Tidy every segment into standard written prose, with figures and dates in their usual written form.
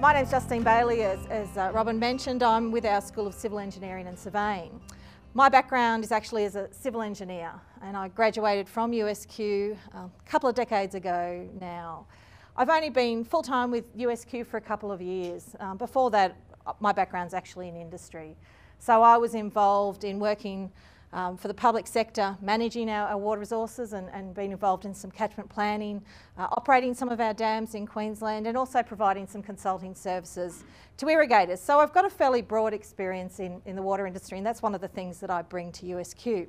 My name's Justine Baillie. As Robin mentioned, I'm with our School of Civil Engineering and Surveying. My background is actually as a civil engineer, and I graduated from USQ a couple of decades ago now. I've only been full-time with USQ for a couple of years. Before that, my background's actually in industry. So I was involved in working for the public sector, managing our water resources and being involved in some catchment planning, operating some of our dams in Queensland, and also providing some consulting services to irrigators. So I've got a fairly broad experience in the water industry, and that's one of the things that I bring to USQ.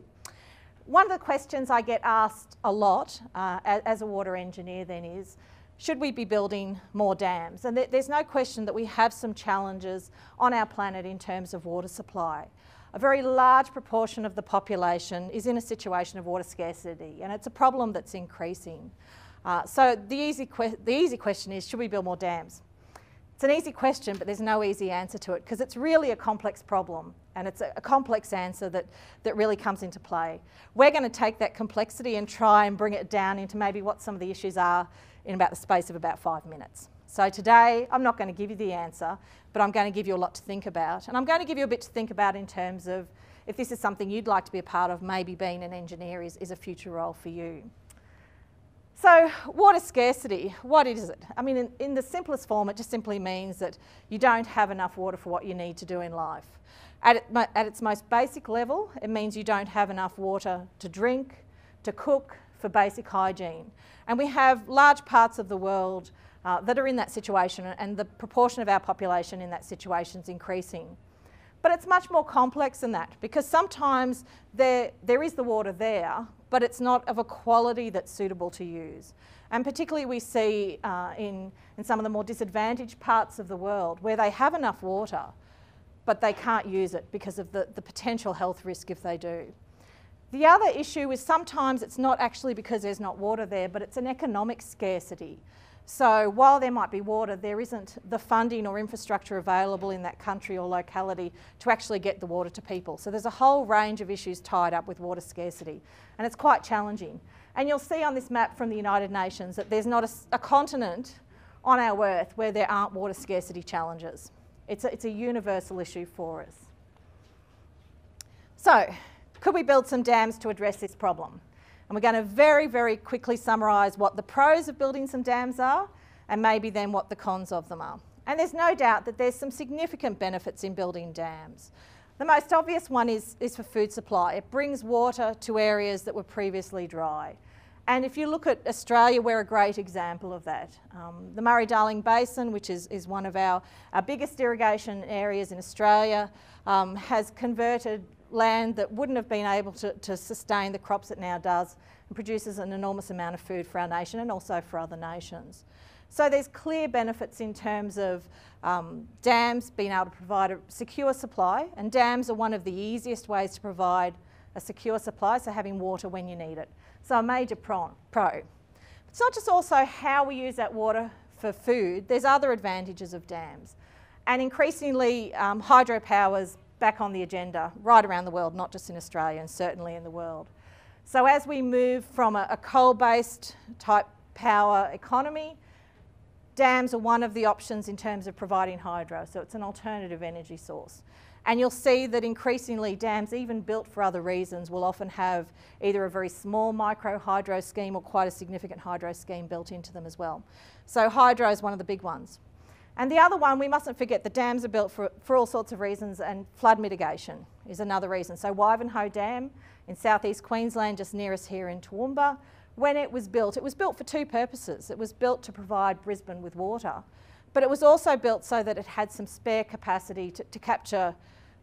One of the questions I get asked a lot as a water engineer then is, should we be building more dams? And there's no question that we have some challenges on our planet in terms of water supply. A very large proportion of the population is in a situation of water scarcity, and it's a problem that's increasing. So the easy question is, should we build more dams? It's an easy question, but there's no easy answer to it, because it's really a complex problem, and it's a complex answer that really comes into play. We're going to take that complexity and try and bring it down into maybe what some of the issues are in about the space of about 5 minutes. So today, I'm not going to give you the answer, but I'm going to give you a lot to think about. And I'm going to give you a bit to think about in terms of if this is something you'd like to be a part of, maybe being an engineer is a future role for you. So water scarcity, what is it? I mean, in the simplest form, it just simply means that you don't have enough water for what you need to do in life. At its most basic level, it means you don't have enough water to drink, to cook, for basic hygiene. And we have large parts of the world that are in that situation, and the proportion of our population in that situation is increasing. But it's much more complex than that, because sometimes there is the water there, but it's not of a quality that's suitable to use. And particularly we see in some of the more disadvantaged parts of the world where they have enough water, but they can't use it because of the potential health risk if they do. The other issue is sometimes it's not actually because there's not water there, but it's an economic scarcity. So while there might be water, there isn't the funding or infrastructure available in that country or locality to actually get the water to people. So there's a whole range of issues tied up with water scarcity, and it's quite challenging. And you'll see on this map from the United Nations that there's not a continent on our earth where there aren't water scarcity challenges. It's a universal issue for us. So could we build some dams to address this problem? And we're going to very, very quickly summarise what the pros of building some dams are, and maybe then what the cons of them are. And there's no doubt that there's some significant benefits in building dams. The most obvious one is for food supply. It brings water to areas that were previously dry. And if you look at Australia, we're a great example of that. The Murray-Darling Basin, which is one of our biggest irrigation areas in Australia, has converted land that wouldn't have been able to sustain the crops it now does, and produces an enormous amount of food for our nation and also for other nations. So there's clear benefits in terms of dams being able to provide a secure supply, and dams are one of the easiest ways to provide a secure supply, so having water when you need it. So a major pro. It's not just also how we use that water for food, there's other advantages of dams. And increasingly hydropower's back on the agenda right around the world, not just in Australia, and certainly in the world. So as we move from a coal-based type power economy, dams are one of the options in terms of providing hydro, so it's an alternative energy source. And you'll see that increasingly dams, even built for other reasons, will often have either a very small micro hydro scheme or quite a significant hydro scheme built into them as well. So hydro is one of the big ones. And the other one, we mustn't forget, the dams are built for all sorts of reasons, and flood mitigation is another reason. So Wivenhoe Dam in southeast Queensland, just near us here in Toowoomba, when it was built for two purposes. It was built to provide Brisbane with water, but it was also built so that it had some spare capacity to capture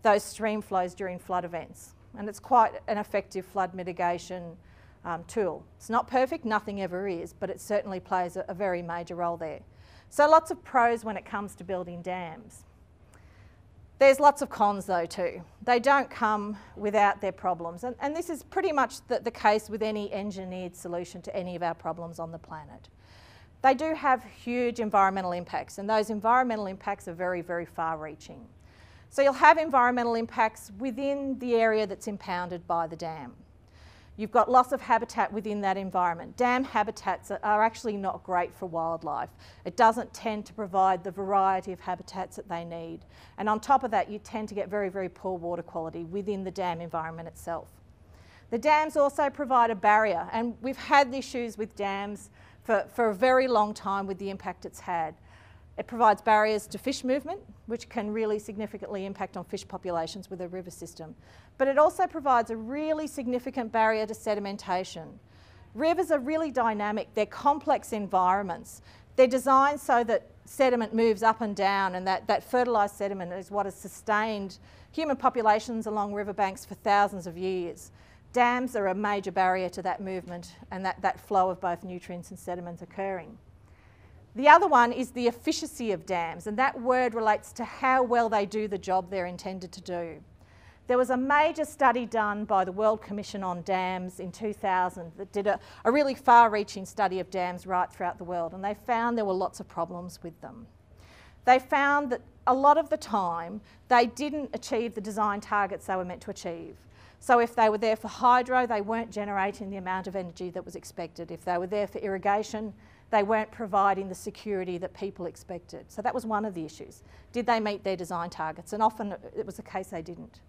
those stream flows during flood events. And it's quite an effective flood mitigation tool. It's not perfect, nothing ever is, but it certainly plays a very major role there. So lots of pros when it comes to building dams. There's lots of cons though too. They don't come without their problems. And this is pretty much the case with any engineered solution to any of our problems on the planet. They do have huge environmental impacts, and those environmental impacts are very, very far-reaching. So you'll have environmental impacts within the area that's impounded by the dam. You've got loss of habitat within that environment. Dam habitats are actually not great for wildlife. It doesn't tend to provide the variety of habitats that they need. And on top of that, you tend to get very, very poor water quality within the dam environment itself. The dams also provide a barrier, and we've had issues with dams for a very long time with the impact it's had. It provides barriers to fish movement, which can really significantly impact on fish populations with a river system. But it also provides a really significant barrier to sedimentation. Rivers are really dynamic. They're complex environments. They're designed so that sediment moves up and down, and that fertilised sediment is what has sustained human populations along riverbanks for thousands of years. Dams are a major barrier to that movement and that flow of both nutrients and sediments occurring. The other one is the efficiency of dams, and that word relates to how well they do the job they're intended to do. There was a major study done by the World Commission on Dams in 2000 that did a really far-reaching study of dams right throughout the world, and they found there were lots of problems with them. They found that a lot of the time they didn't achieve the design targets they were meant to achieve. So if they were there for hydro, they weren't generating the amount of energy that was expected. If they were there for irrigation, they weren't providing the security that people expected. So that was one of the issues. Did they meet their design targets? And often it was the case they didn't.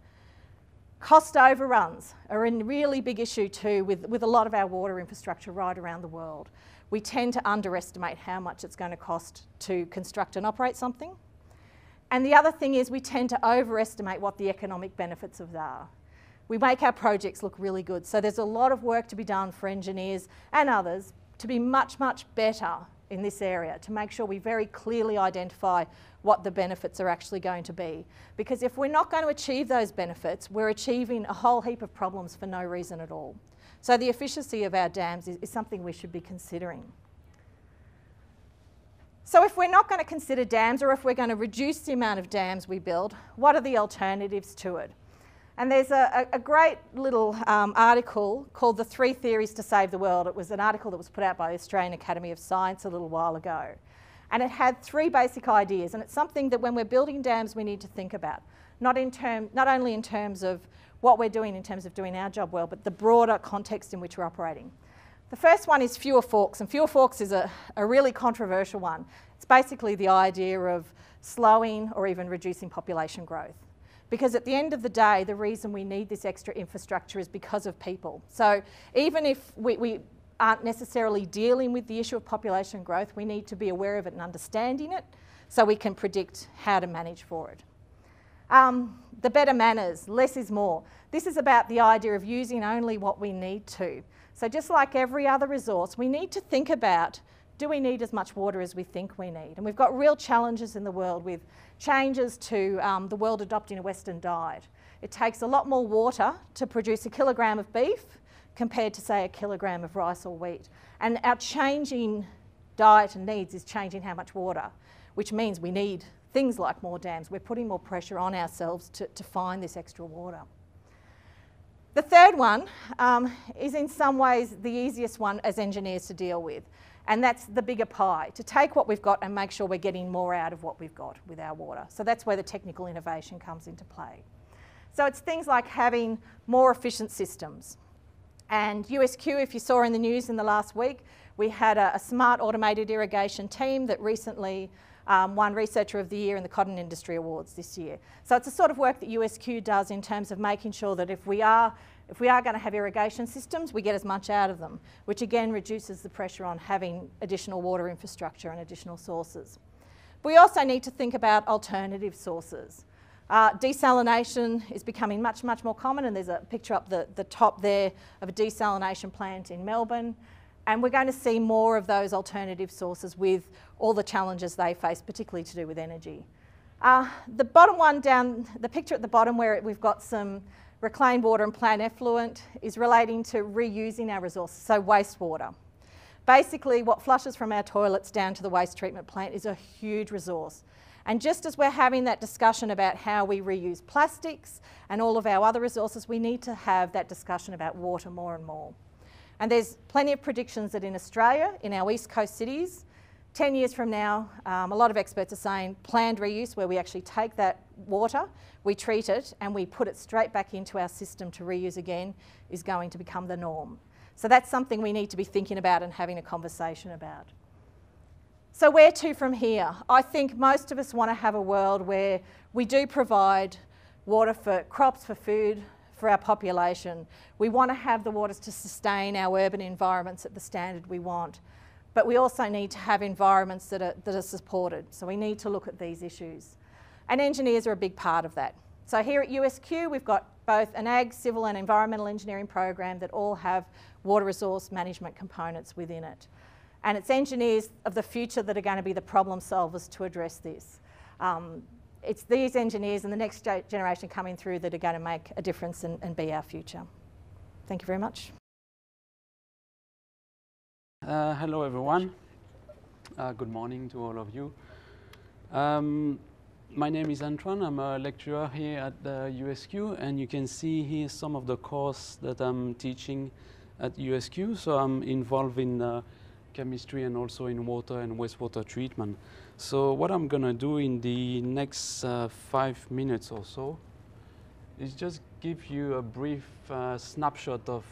Cost overruns are a really big issue too with a lot of our water infrastructure right around the world. We tend to underestimate how much it's going to cost to construct and operate something. And the other thing is we tend to overestimate what the economic benefits of that are. We make our projects look really good. So there's a lot of work to be done for engineers and others to be much, much better in this area, to make sure we very clearly identify what the benefits are actually going to be. Because if we're not going to achieve those benefits, we're achieving a whole heap of problems for no reason at all. So the efficiency of our dams is something we should be considering. So if we're not going to consider dams, or if we're going to reduce the amount of dams we build, what are the alternatives to it? And there's a great little article called The Three Theories to Save the World. It was an article that was put out by the Australian Academy of Science a little while ago. And it had three basic ideas. And it's something that when we're building dams, we need to think about. Not only in terms of what we're doing in terms of doing our job well, but the broader context in which we're operating. The first one is fewer forks. And fewer forks is a really controversial one. It's basically the idea of slowing or even reducing population growth. Because at the end of the day, the reason we need this extra infrastructure is because of people. So even if we aren't necessarily dealing with the issue of population growth, we need to be aware of it and understanding it so we can predict how to manage for it. The better manners, less is more. This is about the idea of using only what we need to. So just like every other resource, we need to think about, do we need as much water as we think we need? And we've got real challenges in the world with changes to the world adopting a Western diet. It takes a lot more water to produce a kilogram of beef compared to, say, a kilogram of rice or wheat. And our changing diet and needs is changing how much water, which means we need things like more dams. We're putting more pressure on ourselves to find this extra water. The third one is in some ways the easiest one as engineers to deal with. And that's the bigger pie, to take what we've got and make sure we're getting more out of what we've got with our water. So that's where the technical innovation comes into play. So it's things like having more efficient systems. And USQ, if you saw in the news in the last week, we had a smart automated irrigation team that recently won Researcher of the Year in the Cotton Industry Awards this year. So it's the sort of work that USQ does in terms of making sure that if we are going to have irrigation systems, we get as much out of them, which again reduces the pressure on having additional water infrastructure and additional sources. We also need to think about alternative sources. Desalination is becoming much, much more common, and there's a picture up the top there of a desalination plant in Melbourne. And we're going to see more of those alternative sources with all the challenges they face, particularly to do with energy. The bottom one down, the picture at the bottom where we've got some reclaimed water and plant effluent is relating to reusing our resources, so wastewater. Basically, what flushes from our toilets down to the waste treatment plant is a huge resource. And just as we're having that discussion about how we reuse plastics and all of our other resources, we need to have that discussion about water more and more. And there's plenty of predictions that in Australia, in our east coast cities, 10 years from now, a lot of experts are saying planned reuse, where we actually take that water, we treat it and we put it straight back into our system to reuse again, is going to become the norm. So that's something we need to be thinking about and having a conversation about. So where to from here? I think most of us want to have a world where we do provide water for crops, for food, for our population. We want to have the waters to sustain our urban environments at the standard we want. But we also need to have environments that are supported. So we need to look at these issues. And engineers are a big part of that. So here at USQ, we've got both an ag, civil and environmental engineering program that all have water resource management components within it. And it's engineers of the future that are going to be the problem solvers to address this. It's these engineers and the next generation coming through that are going to make a difference and be our future. Thank you very much. Hello everyone, good morning to all of you. My name is Antoine, I'm a lecturer here at the USQ, and you can see here some of the courses that I'm teaching at USQ. So I'm involved in chemistry and also in water and wastewater treatment. So what I'm going to do in the next 5 minutes or so is just give you a brief snapshot of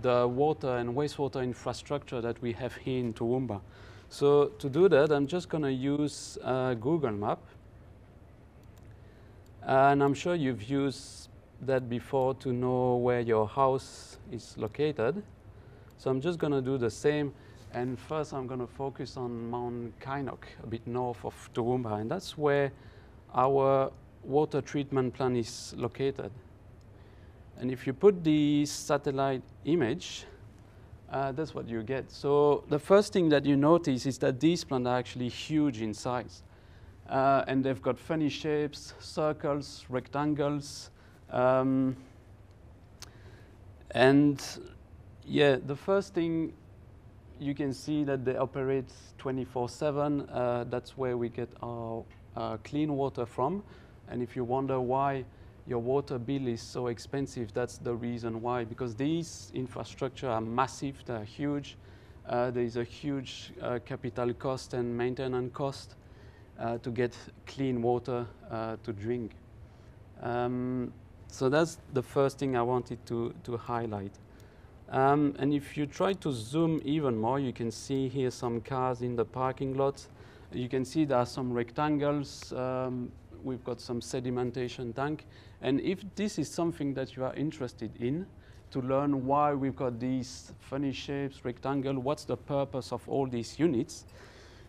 the water and wastewater infrastructure that we have here in Toowoomba. So to do that, I'm just going to use Google Map. And I'm sure you've used that before to know where your house is located. So I'm just going to do the same. And first, I'm going to focus on Mount Kynock, a bit north of Toowoomba. And that's where our water treatment plant is located. And if you put the satellite image, that's what you get. So the first thing that you notice is that these plants are actually huge in size. And they've got funny shapes, circles, rectangles. And yeah, the first thing you can see that they operate 24/7. That's where we get our clean water from. And if you wonder why your water bill is so expensive, that's the reason why, because these infrastructure are massive, they're huge. There is a huge capital cost and maintenance cost to get clean water to drink. So that's the first thing I wanted to highlight. And if you try to zoom even more, you can see here some cars in the parking lot. You can see there are some rectangles. We've got some sedimentation tank. And if this is something that you are interested in, to learn why we've got these funny shapes, rectangle, what's the purpose of all these units,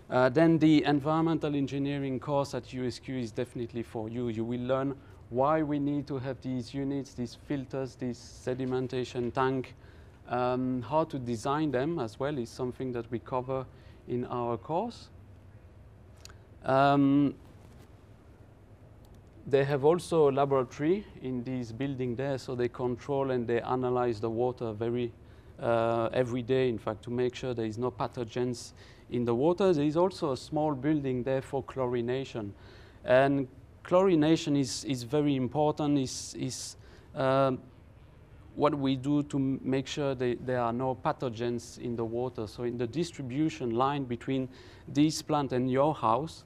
then the environmental engineering course at USQ is definitely for you. You will learn why we need to have these units, these filters, this sedimentation tank. How to design them as well is something that we cover in our course. They have also a laboratory in this building there, so they control and they analyze the water every day, in fact, to make sure there is no pathogens in the water. There is also a small building there for chlorination. And chlorination is very important, is what we do to make sure there are no pathogens in the water. So in the distribution line between this plant and your house,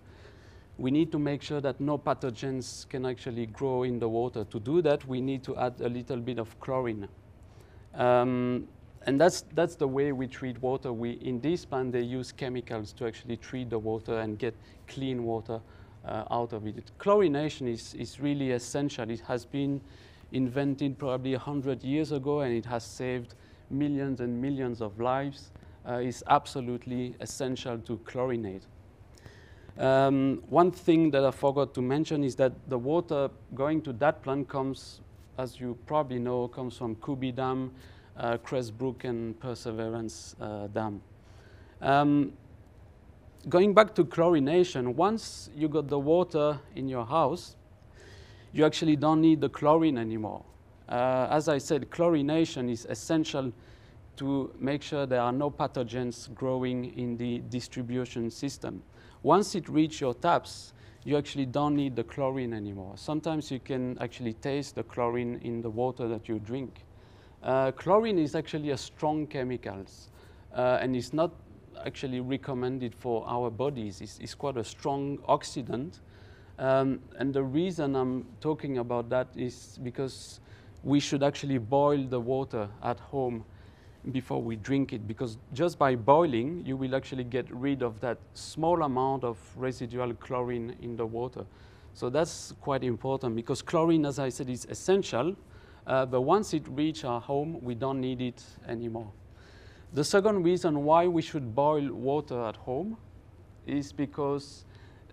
we need to make sure that no pathogens can actually grow in the water. To do that, we need to add a little bit of chlorine. And that's the way we treat water. In this plant, they use chemicals to actually treat the water and get clean water out of it. Chlorination is really essential. It has been invented probably 100 years ago, and it has saved millions and millions of lives. It's absolutely essential to chlorinate. One thing that I forgot to mention is that the water going to that plant comes, as you probably know, comes from Cooby Dam, Crestbrook, and Perseverance Dam. Going back to chlorination, once you got the water in your house, you actually don't need the chlorine anymore. As I said, chlorination is essential to make sure there are no pathogens growing in the distribution system. Once it reaches your taps, you actually don't need the chlorine anymore. Sometimes you can actually taste the chlorine in the water that you drink. Chlorine is actually a strong chemical, and it's not actually recommended for our bodies. It's quite a strong oxidant. And the reason I'm talking about that is because we should actually boil the water at home before we drink it, because just by boiling, you will actually get rid of that small amount of residual chlorine in the water. So that's quite important, because chlorine, as I said, is essential, but once it reaches our home, we don't need it anymore. The second reason why we should boil water at home is because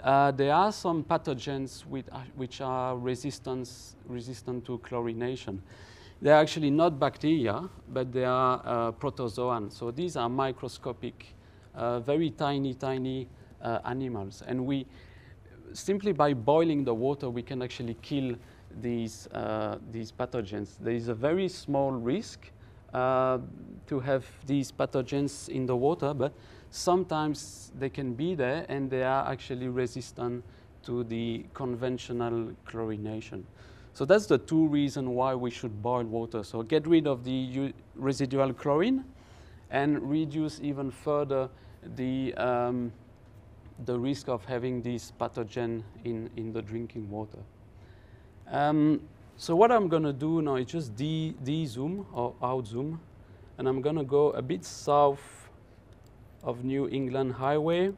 there are some pathogens which are resistant to chlorination. They are actually not bacteria, but they are protozoans. So these are microscopic, very tiny animals. And we simply by boiling the water, we can actually kill these pathogens. There is a very small risk to have these pathogens in the water, but sometimes they can be there and they are actually resistant to the conventional chlorination. So that's the two reasons why we should boil water. So get rid of the residual chlorine and reduce even further the risk of having these pathogens in the drinking water. So what I'm going to do now is just de-zoom or out-zoom, and I'm going to go a bit south of New England Highway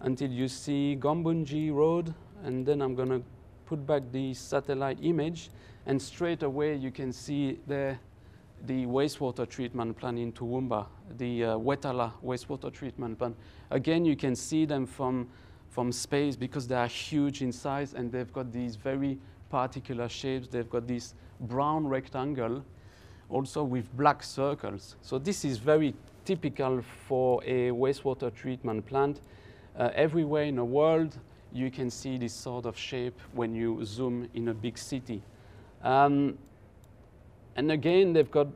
until you see Gombunji Road, and then I'm going to put back the satellite image, and straight away you can see there the wastewater treatment plant in Toowoomba, the Wetala wastewater treatment plant. Again, you can see them from space because they are huge in size and they've got these very particular shapes. They've got this brown rectangle also with black circles. So this is very typical for a wastewater treatment plant. Everywhere in the world, you can see this sort of shape when you zoom in a big city. And again, they've got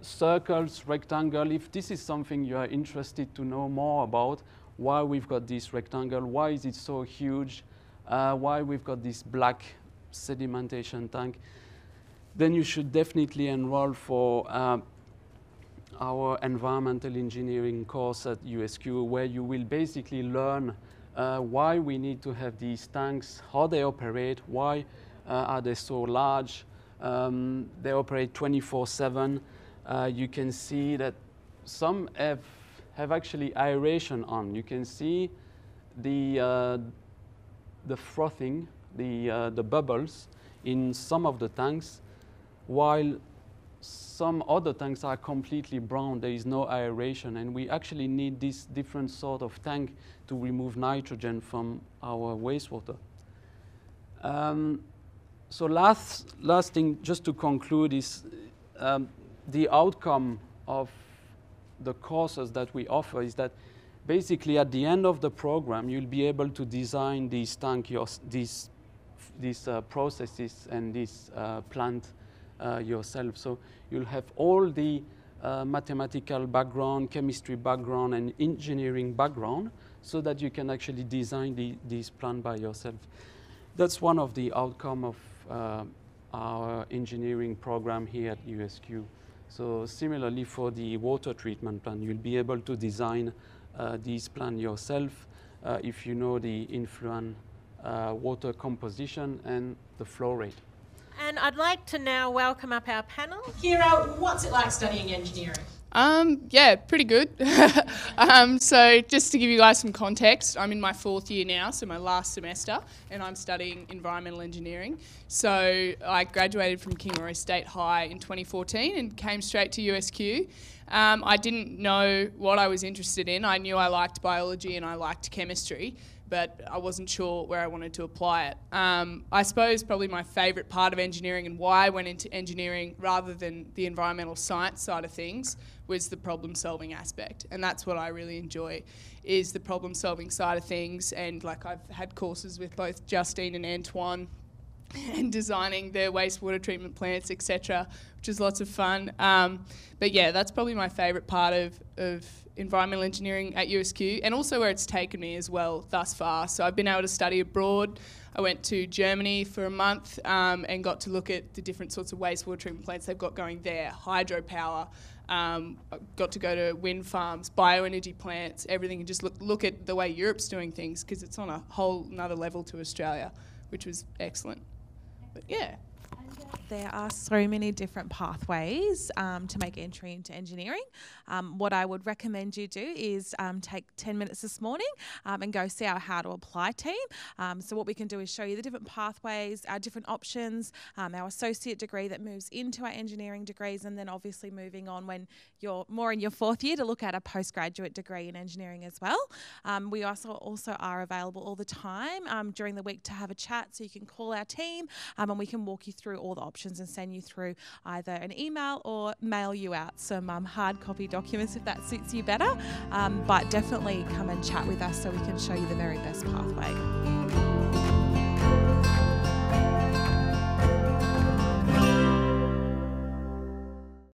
circles, rectangle. If this is something you are interested to know more about, why we've got this rectangle, why is it so huge, why we've got this black sedimentation tank, then you should definitely enroll for our environmental engineering course at USQ, where you will basically learn why we need to have these tanks, how they operate, why are they so large. They operate 24/7. You can see that some have actually aeration on. You can see the frothing, the bubbles in some of the tanks, while some other tanks are completely brown. There is no aeration, and we actually need this different sort of tank to remove nitrogen from our wastewater. So last thing, just to conclude, is the outcome of the courses that we offer is that basically at the end of the program, you'll be able to design these tanks, these processes and this plant yourself. So you'll have all the mathematical background, chemistry background, and engineering background so that you can actually design this plant by yourself. That's one of the outcome of our engineering program here at USQ. So similarly for the water treatment plant, you'll be able to design this plant yourself if you know the influent water composition and the flow rate. And I'd like to now welcome up our panel. Kira, what's it like studying engineering? Yeah, pretty good. So just to give you guys some context, I'm in my fourth year now, so my last semester, and I'm studying environmental engineering. So I graduated from Kingaroy State High in 2014 and came straight to USQ. I didn't know what I was interested in. I knew I liked biology and I liked chemistry, but I wasn't sure where I wanted to apply it. I suppose probably my favourite part of engineering and why I went into engineering rather than the environmental science side of things was the problem solving aspect. And that's what I really enjoy, is the problem solving side of things. And like, I've had courses with both Justine and Antoine and designing their wastewater treatment plants, etc., which is lots of fun. But yeah, that's probably my favourite part of environmental engineering at USQ, and also where it's taken me as well thus far. So I've been able to study abroad. I went to Germany for a month and got to look at the different sorts of wastewater treatment plants they've got going there, hydropower, got to go to wind farms, bioenergy plants, everything, and just look at the way Europe's doing things, because it's on a whole nother level to Australia, which was excellent. But yeah. There are so many different pathways to make entry into engineering. What I would recommend you do is take 10 minutes this morning and go see our How to Apply team. So what we can do is show you the different pathways, our different options, our associate degree that moves into our engineering degrees, and then obviously moving on when you're more in your fourth year to look at a postgraduate degree in engineering as well. We also are available all the time during the week to have a chat, so you can call our team and we can walk you through all the options and send you through either an email or mail you out some hard copy documents if that suits you better, but definitely come and chat with us so we can show you the very best pathway.